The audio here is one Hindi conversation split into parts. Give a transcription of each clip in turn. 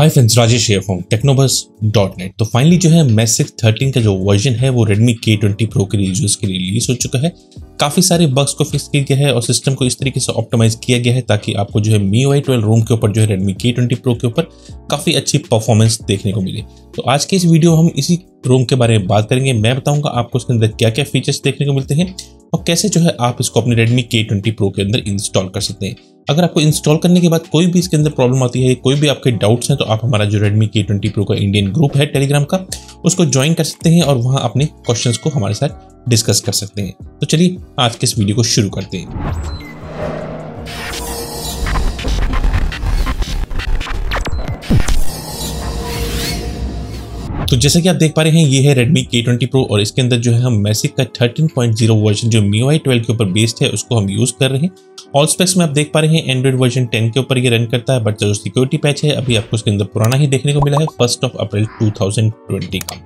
Hi friends, Rajesh share from technobus.net। तो फाइनली जो है मैं 613 का जो वर्जन है वो Redmi K20 Pro के यूजर्स के लिए रिलीज हो चुका है। काफ़ी सारे बग्स को फिक्स किया गया है और सिस्टम को इस तरीके से ऑप्टिमाइज किया गया है ताकि आपको जो है MIUI 12 रोम के ऊपर जो है Redmi K20 Pro के ऊपर काफ़ी अच्छी परफॉर्मेंस देखने को मिले। तो आज के इस वीडियो हम इसी रोम के बारे में बात करेंगे। मैं बताऊँगा आपको उसके अंदर क्या क्या फीचर्स देखने को मिलते हैं और कैसे जो है आप इसको अपने Redmi K20 Pro के अंदर इंस्टॉल कर सकते हैं। अगर आपको इंस्टॉल करने के बाद कोई भी इसके अंदर प्रॉब्लम आती है, कोई भी आपके डाउट्स हैं, तो आप हमारा जो Redmi K20 Pro का इंडियन ग्रुप है टेलीग्राम का, उसको ज्वाइन कर सकते हैं और वहां अपने क्वेश्चंस को हमारे साथ डिस्कस कर सकते हैं। तो चलिए आज के इस वीडियो को शुरू करते हैं। तो जैसे कि आप देख पा रहे हैं, ये है Redmi K20 Pro और इसके अंदर जो है हम मैसिक का 13.0 वर्जन जो MIUI 12 के ऊपर बेस्ड है उसको हम यूज़ कर रहे हैं। ऑल स्पेक्स में आप देख पा रहे हैं एंड्रॉइड वर्जन 10 के ऊपर ये रन करता है, बट जो सिक्योरिटी पैच है अभी आपको इसके अंदर पुराना ही देखने को मिला है 1 अप्रैल 2020 का।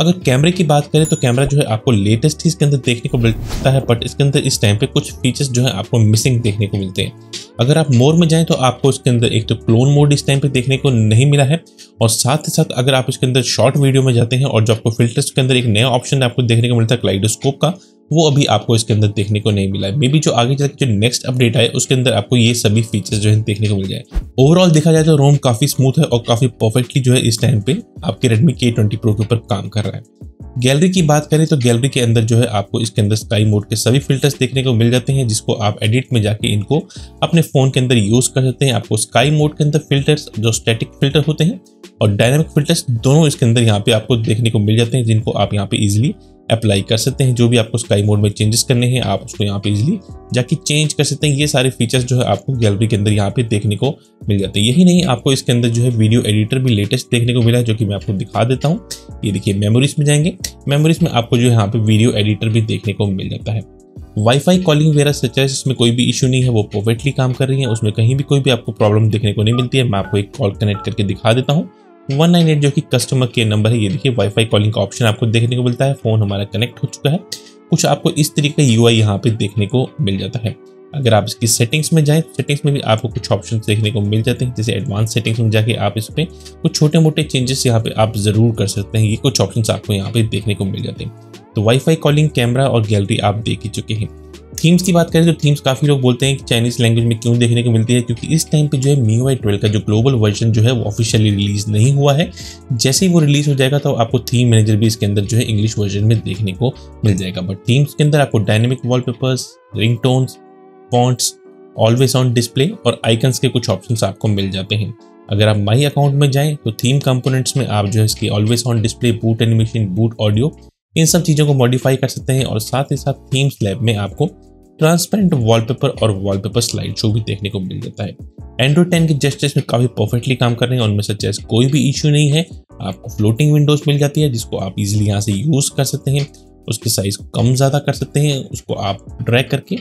अगर कैमरे की बात करें तो कैमरा जो है आपको लेटेस्ट ही इसके अंदर देखने को मिलता है, बट इसके अंदर इस टाइम पे कुछ फीचर्स जो है आपको मिसिंग देखने को मिलते हैं। अगर आप मोर में जाएं तो आपको इसके अंदर एक तो क्लोन मोड इस टाइम पे देखने को नहीं मिला है, और साथ ही साथ अगर आप इसके अंदर शॉर्ट वीडियो में जाते हैं और जो आपको फिल्टर्स के अंदर एक नया ऑप्शन आपको देखने को मिलता है क्लाइडोस्कोप का, वो अभी आपको इसके अंदर देखने को नहीं मिला है। मे बी जो आगे जाकर जो नेक्स्ट अपडेट आए उसके अंदर आपको ये सभी फीचर्स जो है देखने को मिल जाए। ओवरऑल देखा जाए तो रोम काफ़ी स्मूथ है और काफ़ी परफेक्टली जो है इस टाइम पे आपके Redmi K20 Pro के ऊपर काम कर रहा है। गैलरी की बात करें तो गैलरी के अंदर जो है आपको इसके अंदर स्काई मोड के सभी फिल्टर्स देखने को मिल जाते हैं, जिसको आप एडिट में जाके इनको अपने फ़ोन के अंदर यूज़ कर सकते हैं। आपको स्काई मोड के अंदर फिल्टर्स जो स्टैटिक फिल्टर होते हैं और डायनामिक फिल्टर्स दोनों इसके अंदर यहाँ पे आपको देखने को मिल जाते हैं, जिनको आप यहाँ पे ईजिली अप्लाई कर सकते हैं। जो भी आपको स्काई मोड में चेंजेस करने हैं आप उसको यहाँ पे इजीली जाके चेंज कर सकते हैं। ये सारे फीचर्स जो है आपको गैलरी के अंदर यहाँ पे देखने को मिल जाते हैं। यही नहीं, आपको इसके अंदर जो है वीडियो एडिटर भी लेटेस्ट देखने को मिला है, जो कि मैं आपको दिखा देता हूँ। ये देखिए, मेमोरीज में जाएंगे, मेमोरीज में आपको जो है यहाँ पे वीडियो एडिटर भी देखने को मिल जाता है। वाईफाई कॉलिंग वगैरह सच है, इसमें कोई भी इशू नहीं है, वो परफेक्टली काम कर रही है, उसमें कहीं भी कोई भी आपको प्रॉब्लम देखने को नहीं मिलती है। मैं आपको एक कॉल कनेक्ट करके दिखा देता हूँ। 198 जो कि कस्टमर केयर नंबर है। ये देखिए, वाईफाई कॉलिंग का ऑप्शन आपको देखने को मिलता है। फ़ोन हमारा कनेक्ट हो चुका है। कुछ आपको इस तरीके का यूआई यहाँ पे देखने को मिल जाता है। अगर आप इसकी सेटिंग्स में जाएं, सेटिंग्स में भी आपको कुछ ऑप्शन देखने को मिल जाते हैं, जैसे एडवांस सेटिंग्स में जाके आप इस पर कुछ छोटे मोटे चेंजेस यहाँ पे आप ज़रूर कर सकते हैं। ये कुछ ऑप्शन आपको यहाँ पे देखने को मिल जाते हैं। तो वाईफाई कॉलिंग, कैमरा और गैलरी आप देख ही चुके हैं। थीम्स की बात करें तो थीम्स काफ़ी लोग बोलते हैं कि चाइनीज़ लैंग्वेज में क्यों देखने को मिलती है, क्योंकि इस टाइम पे जो है MIUI 12 का जो ग्लोबल वर्जन जो है वो ऑफिशियली रिलीज़ नहीं हुआ है। जैसे ही वो रिलीज़ हो जाएगा तो आपको थीम मैनेजर भी इसके अंदर जो है इंग्लिश वर्जन में देखने को मिल जाएगा। बट थीम्स के अंदर आपको dynamic wallpapers, ringtones, fonts, always on display और आइकन्स के कुछ ऑप्शन आपको मिल जाते हैं। अगर आप माई अकाउंट में जाएँ तो थीम कंपोनेंट्स में आप जो है इसकी always on display, boot animation, boot audio, इन सब चीज़ों को मॉडिफाई कर सकते हैं। और साथ ही साथ थीम्स लैब में आपको ट्रांसपेरेंट वॉलपेपर और वॉलपेपर स्लाइड शो भी देखने को मिल जाता है। एंड्रॉइड 10 के जेस्टर्स में काफ़ी परफेक्टली काम कर रहे हैं, उनमें सच जैसे कोई भी इशू नहीं है। आपको फ्लोटिंग विंडोज मिल जाती है, जिसको आप इजीली यहाँ से यूज़ कर सकते हैं। उसके साइज़ को कम ज़्यादा कर सकते हैं, उसको आप ड्रैग करके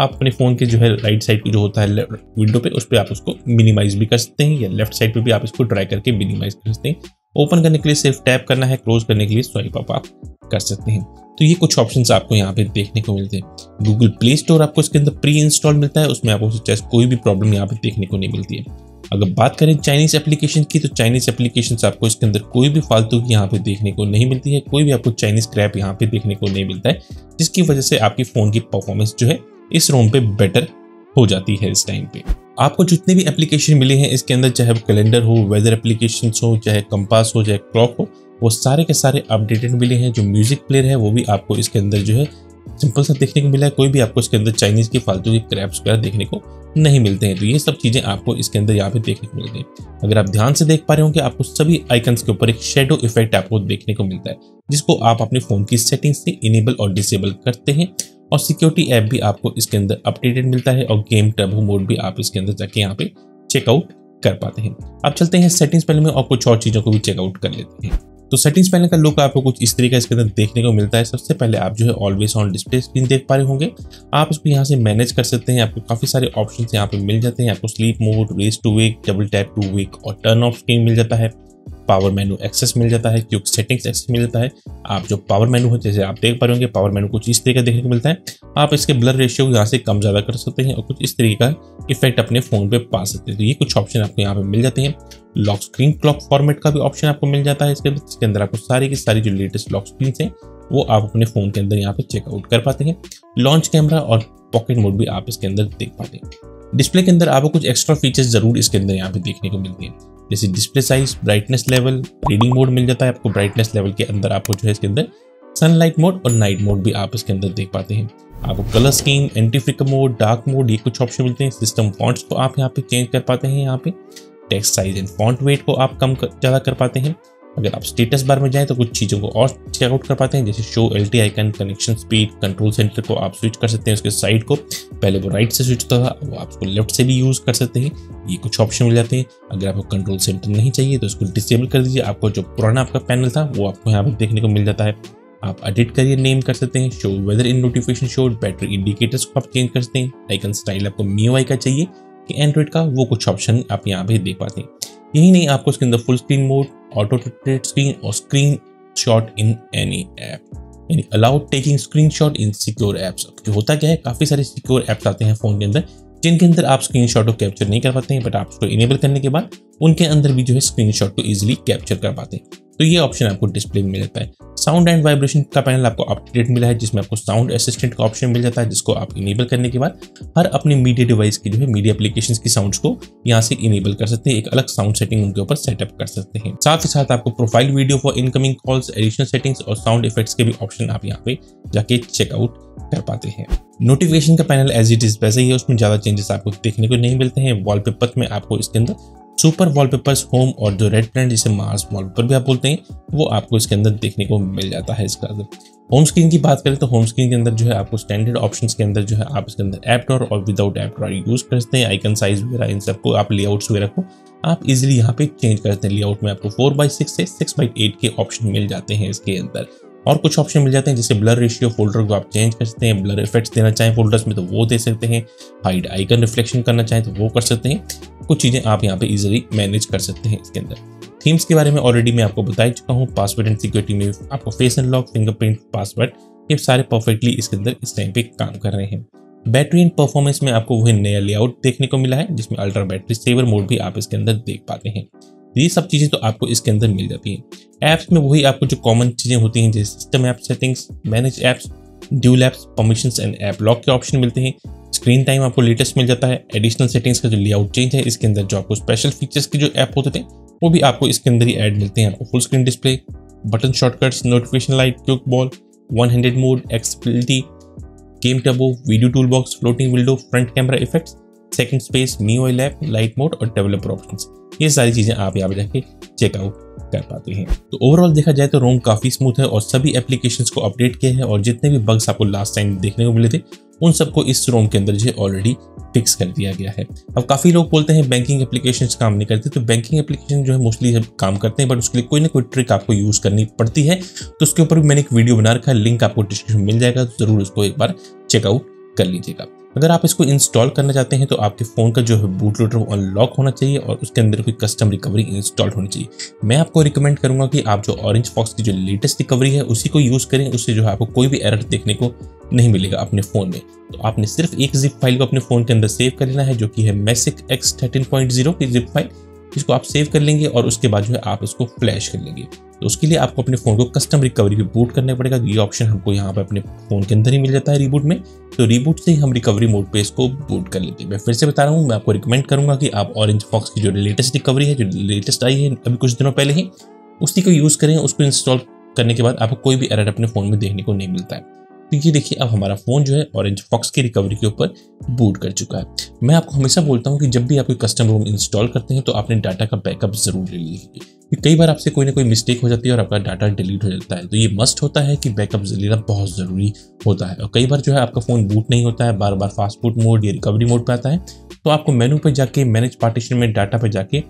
आप अपने फ़ोन के जो है राइट साइड पे जो होता है विंडो पे, उस पर आप उसको मिनिमाइज़ भी कर सकते हैं, या लेफ्ट साइड पे भी आप इसको ड्रैग करके मिनिमाइज़ कर सकते हैं। ओपन करने के लिए सिर्फ टैप करना है, क्लोज करने के लिए स्वाइप अप आप कर सकते हैं। तो ये कुछ ऑप्शंस आपको यहाँ पे देखने को मिलते हैं। गूगल प्ले स्टोर आपको इसके अंदर प्री इंस्टॉल मिलता है, उसमें आपको जैसे कोई भी प्रॉब्लम यहाँ पे देखने को नहीं मिलती है। अगर बात करें चाइनीज़ एप्लीकेशन की तो चाइनीज़ एप्लीकेशन आपको इसके अंदर कोई भी फालतू की यहाँ पे देखने को नहीं मिलती है, कोई भी आपको चाइनीज़ क्रैप यहाँ पे देखने को नहीं मिलता है, जिसकी वजह से आपकी फ़ोन की परफॉर्मेंस जो है इस रोम पे बेटर हो जाती है। इस टाइम पे आपको जितने भी एप्लीकेशन मिले हैं इसके अंदर, चाहे कैलेंडर हो, वेदर एप्लीकेशंस हो, चाहे कंपास हो, चाहे क्लॉक हो, वो सारे के सारे अपडेटेड मिले हैं। जो म्यूजिक प्लेयर है वो भी आपको इसके अंदर जो है सिंपल सा देखने को मिला है। कोई भी आपको इसके अंदर चाइनीज़ की फालतू के क्रैप्स वगैरह देखने को नहीं मिलते हैं। तो ये सब चीज़ें आपको इसके अंदर यहाँ पे देखने को मिलती हैं। अगर आप ध्यान से देख पा रहे होंगे, आपको सभी आइकन्स के ऊपर एक शेडो इफेक्ट आपको देखने को मिलता है, जिसको आप अपने फ़ोन की सेटिंग्स से इनेबल और डिसेबल करते हैं। और सिक्योरिटी ऐप भी आपको इसके अंदर अपडेटेड मिलता है, और गेम टर्बो मोड भी आप इसके अंदर जाके यहाँ पे चेकआउट कर पाते हैं। अब चलते हैं सेटिंग्स पैनल में और कुछ और चीज़ों को भी चेकआउट कर लेते हैं। तो सेटिंग्स पैनल का लुक आपको कुछ इस तरीके इसके अंदर देखने को मिलता है। सबसे पहले आप जो है ऑलवेज ऑन डिस्प्ले स्क्रीन देख पा रहे होंगे, आप इसको यहाँ से मैनेज कर सकते हैं। आपको काफ़ी सारे ऑप्शन यहाँ पे मिल जाते हैं। आपको sleep mode, raise to wake, double tap to wake और टर्न ऑफ स्क्रीन मिल जाता है। पावर मेनू एक्सेस मिल जाता है, क्विक सेटिंग्स एक्सेस मिल जाता है। आप जो पावर मेनू है जैसे आप देख पा रहे होंगे पावर मेनू कुछ इस तरीके का देखने को मिलता है। आप इसके ब्लर रेशियो यहाँ से कम ज़्यादा कर सकते हैं और कुछ इस तरीके का इफेक्ट अपने फ़ोन पे पा सकते हैं। तो ये कुछ ऑप्शन आपको यहाँ पे मिल जाते हैं। लॉक स्क्रीन क्लॉक फॉर्मेट का भी ऑप्शन आपको मिल जाता है। इसके अंदर आपको सारी की सारी जो लेटेस्ट लॉक स्क्रीन हैं वो आप अपने फ़ोन के अंदर यहाँ पे चेकआउट कर पाते हैं। लॉन्च कैमरा और पॉकेट मोड भी आप इसके अंदर देख पाते हैं। डिस्प्ले के अंदर आपको कुछ एक्स्ट्रा फीचर्स ज़रूर इसके अंदर यहाँ पे देखने को मिलते हैं, जैसे display size, brightness level, reading mode मिल जाता है आपको। ब्राइटनेस लेवल के अंदर आपको जो है इसके अंदर सनलाइट मोड और नाइट मोड भी आप इसके अंदर देख पाते हैं। आपको colour scheme, anti flicker mode, dark mode, ये कुछ ऑप्शन मिलते हैं। सिस्टम फॉन्ट्स को आप यहाँ पे चेंज कर पाते हैं। यहाँ पे text size and font weight को आप कम ज़्यादा कर पाते हैं। अगर आप स्टेटस बार में जाएँ तो कुछ चीज़ों को और चेकआउट कर पाते हैं, जैसे show LT icon, connection speed, control centre को आप स्विच कर सकते हैं। उसके साइड को पहले वो राइट से स्विच होता था, वो आप उसको लेफ्ट से भी यूज़ कर सकते हैं। ये कुछ ऑप्शन मिल जाते हैं। अगर आपको कंट्रोल सेंटर नहीं चाहिए तो उसको डिसेबल कर दीजिए। आपको जो पुराना आपका पैनल था वो आपको यहाँ पर देखने को मिल जाता है। आप एडिट करियर नेम कर सकते हैं। Show weather in notification, show battery indicators को आप चेंज कर सकते हैं। आइकन स्टाइल आपको MIUI का चाहिए कि एंड्रॉइड का, वो कुछ ऑप्शन आप यहाँ पर देख पाते हैं। यही नहीं, आपको इसके अंदर full screen mode, auto rotate screen और screen shot in any app, यानी allowed taking screen shot in secure apps. क्योंकि होता क्या है, काफ़ी सारे सिक्योर ऐप्स आते हैं फ़ोन के अंदर जिनके अंदर आप स्क्रीन शॉट को कैप्चर नहीं कर पाते हैं, बट आप उसको इनेबल करने के बाद उनके अंदर भी जो है स्क्रीन शॉट को ईजिली कैप्चर कर पाते हैं। तो ये ऑप्शन आपको डिस्प्ले में मिल जाता है। साउंड एंड वाइब्रेशन का पैनल आपको अपडेट मिला है, जिसमें आपको साउंड असिस्टेंट का ऑप्शन मिल जाता है, जिसको आप इनेबल करने के बाद हर अपने मीडिया डिवाइस की जो है मीडिया एप्लीकेशंस की साउंड्स को यहाँ से इनेबल कर सकते हैं। एक अलग साउंड सेटिंग उनके ऊपर सेटअप कर सकते हैं। साथ ही साथ आपको profile video for incoming calls, additional settings और साउंड इफेक्ट्स के भी ऑप्शन आप यहाँ पे जाके चेकआउट कर पाते हैं। नोटिफिकेशन का पैनल एज इट इज वैसे ही है, उसमें ज़्यादा चेंजेस आपको देखने को नहीं मिलते हैं। वॉलपेपर में आपको इसके अंदर सुपर वॉलपेपर्स, होम और जो रेड प्रिंट जिसे मार्स वॉलपेपर भी आप बोलते हैं वो आपको इसके अंदर देखने को मिल जाता है। इसका अंदर होम स्क्रीन की बात करें तो होम स्क्रीन के अंदर जो है आपको स्टैंडर्ड ऑप्शंस के अंदर जो है आप इसके अंदर ऐप ड्रॉअर और विदाउट ऐप ड्रॉअर यूज़ करते हैं। आइकन साइज वगैरह इन सबको आप लेआउट्स वगैरह को आप इजीली यहाँ पे चेंज करते हैं। लेआउट में आपको 4x6 से 6x8 के ऑप्शन मिल जाते हैं। इसके अंदर और कुछ ऑप्शन मिल जाते हैं, जैसे ब्लर रेशियो, फोल्डर को आप चेंज कर सकते हैं। ब्लर इफेक्ट्स देना चाहें फोल्डर्स में तो वो दे सकते हैं। हाइड आइकन रिफ्लेक्शन करना चाहें तो वो कर सकते हैं। कुछ चीज़ें आप यहाँ पे इजीली मैनेज कर सकते हैं। इसके अंदर थीम्स के बारे में ऑलरेडी मैं आपको बता चुका हूँ। पासवर्ड एंड सिक्योरिटी में आपको फेस अनलॉक, फिंगरप्रिंट, पासवर्ड, ये सारे परफेक्टली इसके अंदर इस टाइम पे काम कर रहे हैं। बैटरी एंड परफॉर्मेंस में आपको वही नया लेआउट देखने को मिला है, जिसमें अल्ट्रा बैटरी सेवर मोड भी आप इसके अंदर देख पाते हैं। ये सब चीज़ें तो आपको इसके अंदर मिल जाती हैं। ऐप्स में वही आपको जो कॉमन चीज़ें होती हैं, जैसे system app settings, manage apps, dual apps, permissions and app lock के ऑप्शन मिलते हैं। स्क्रीन टाइम आपको लेटेस्ट मिल जाता है। एडिशनल सेटिंग्स का जो लेआउट चेंज है, इसके अंदर जो आपको स्पेशल फीचर्स के जो ऐप होते थे वो भी आपको इसके अंदर ही ऐड मिलते हैं। आपको full screen display, button shortcuts, notification light, quick ball, 100 mode, accessibility, game turbo, video tool box, floating window, front camera effects, second space, MIUI lab, light mode और डेवलपर ऑप्शंस, ये सारी चीज़ें आप यहाँ पर जाके चेकआउट कर पाते हैं। तो ओवरऑल देखा जाए तो रोम काफ़ी स्मूथ है और सभी एप्लीकेशंस को अपडेट किया है और जितने भी बग्स आपको लास्ट टाइम देखने को मिले थे उन सबको इस रोम के अंदर जो है ऑलरेडी फिक्स कर दिया गया है। अब काफ़ी लोग बोलते हैं बैंकिंग एप्लीकेशंस काम नहीं करते, तो बैंकिंग एप्लीकेशन जो है मोस्टली काम करते हैं, बट उसके लिए कोई ना कोई ट्रिक आपको यूज़ करनी पड़ती है। तो उसके ऊपर भी मैंने एक वीडियो बना रखा है, लिंक आपको डिस्क्रिप्शन में मिल जाएगा, तो ज़रूर उसको एक बार चेकआउट कर लीजिएगा। अगर आप इसको इंस्टॉल करना चाहते हैं तो आपके फ़ोन का जो है बूट लोडर वो अनलॉक होना चाहिए और उसके अंदर कोई कस्टम रिकवरी इंस्टॉल होनी चाहिए। मैं आपको रिकमेंड करूंगा कि आप जो ऑरेंज फॉक्स की जो लेटेस्ट रिकवरी है उसी को यूज़ करें, उससे जो है आपको कोई भी एरर देखने को नहीं मिलेगा अपने फ़ोन में। तो आपने सिर्फ एक जिप फाइल को अपने फ़ोन के अंदर सेव कर लेना है, जो कि है मैसिक X13.0 की जिप फाइल। इसको आप सेव कर लेंगे और उसके बाद जो है आप इसको फ्लैश कर लेंगे। तो उसके लिए आपको अपने फ़ोन को कस्टम रिकवरी पे बूट करना पड़ेगा। ये ऑप्शन हमको यहाँ पे अपने फ़ोन के अंदर ही मिल जाता है रीबूट में, तो रीबूट से ही हम रिकवरी मोड पे इसको बूट कर लेते हैं। मैं फिर से बता रहा हूँ, मैं आपको रिकमेंड करूँगा कि आप ऑरेंज फॉक्स की जो लेटेस्ट रिकवरी है, जो लेटेस्ट आई है अभी कुछ दिनों पहले ही, उसी को यूज़ करें। उसको इंस्टॉल करने के बाद आपको कोई भी एरर अपने फ़ोन में देखने को नहीं मिलता है। तो ये देखिए, अब हमारा फ़ोन जो है ऑरेंज फॉक्स की रिकवरी के ऊपर बूट कर चुका है। मैं आपको हमेशा बोलता हूँ कि जब भी आप कोई कस्टम रोम इंस्टॉल करते हैं तो आपने डाटा का बैकअप ज़रूर ले लीजिए। कई बार आपसे कोई ना कोई मिस्टेक हो जाती है और आपका डाटा डिलीट हो जाता है, तो ये मस्ट होता है कि बैकअप लेना बहुत ज़रूरी होता है। और कई बार जो है आपका फ़ोन बूट नहीं होता है, बार बार फास्ट बूट मोड या रिकवरी मोड पर आता है, तो आपको मेनू पर जाके मैनेज पार्टीशन में डाटा पर जाके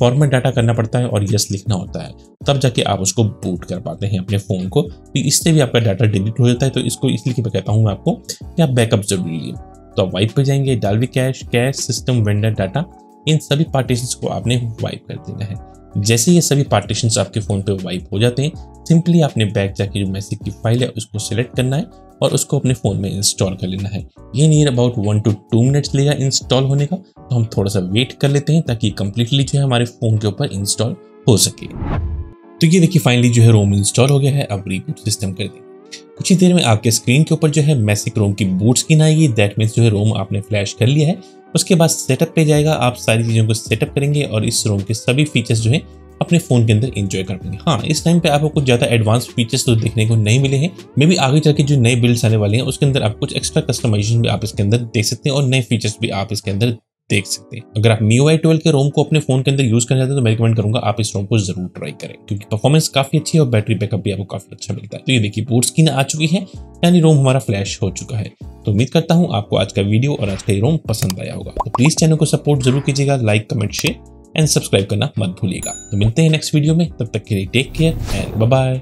फॉर्मेट डाटा करना पड़ता है और यस लिखना होता है, तब जाके आप उसको बूट कर पाते हैं अपने फ़ोन को। तो इससे भी आपका डाटा डिलीट हो जाता है। तो इसको इसलिए मैं कहता हूँ मैं आपको कि आप बैकअप जरूर लीजिए। तो आप वाइप पे जाएंगे, Dalvik cache, system, vendor, data, इन सभी पार्टीशंस को आपने वाइप कर देना है। जैसे ये सभी पार्टीशंस आपके फ़ोन पे वाइप हो जाते हैं, सिंपली आपने बैक जाके जो मैसेज की फाइल है उसको सेलेक्ट करना है और उसको अपने फ़ोन में इंस्टॉल कर लेना है। ये नियर अबाउट 1 to 2 मिनट्स लेगा इंस्टॉल होने का, तो हम थोड़ा सा वेट कर लेते हैं ताकि कम्प्लीटली जो है हमारे फ़ोन के ऊपर इंस्टॉल हो सके। तो ये देखिए फाइनली जो है रोम इंस्टॉल हो गया है। अब रिबूट सिस्टम कर दें, कुछ ही देर में आपके स्क्रीन के ऊपर जो है मैसिक रोम की बूट स्क्रीन आएगी। दैट मीन्स जो है रोम आपने फ्लैश कर लिया है। उसके बाद सेटअप पे जाएगा, आप सारी चीज़ों को सेटअप करेंगे और इस रोम के सभी फीचर्स जो है अपने फ़ोन के अंदर एंजॉय कर पाएंगे। हाँ, इस टाइम पे आपको कुछ ज़्यादा एडवांस फीचर्स तो देखने को नहीं मिले हैं। मे बी आगे चल के जो नए बिल्ड्स आने वाले हैं उसके अंदर आप कुछ एक्स्ट्रा कस्टमाइजेशन भी आप इसके अंदर देख सकते हैं और नए फीचर्स भी आप इसके अंदर देख सकते हैं। अगर आप MIUI 12 के रोम को अपने फोन के अंदर यूज करना चाहते हैं तो मैं रिकमेंड करूंगा आप इस रोम को जरूर ट्राई करें, क्योंकि परफॉर्मेंस काफी अच्छी है और बैटरी बैकअप भी आपको काफी अच्छा मिलता है। तो ये देखिए बूट स्क्रीन आ चुकी है, यानी रोम हमारा फ्लैश हो चुका है। तो उम्मीद करता हूं आपको आज का वीडियो और आज का ये रोम पसंद आया होगा। तो प्लीज चैनल को सपोर्ट जरूर कीजिएगा, like, comment, share and subscribe करना मत भूलिएगा। तो मिलते हैं नेक्स्ट वीडियो में, तब तक के लिए take care and bye bye.